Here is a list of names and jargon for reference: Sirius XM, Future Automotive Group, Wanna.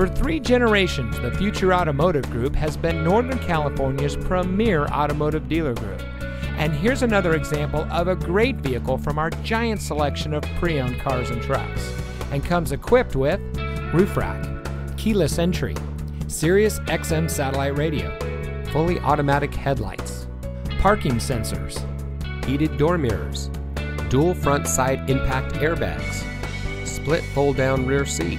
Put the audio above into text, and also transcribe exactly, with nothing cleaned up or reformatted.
For three generations, the Future Automotive Group has been Northern California's premier automotive dealer group. And here's another example of a great vehicle from our giant selection of pre-owned cars and trucks, and comes equipped with roof rack, keyless entry, Sirius X M satellite radio, fully automatic headlights, parking sensors, heated door mirrors, dual front side impact airbags, split fold-down rear seat,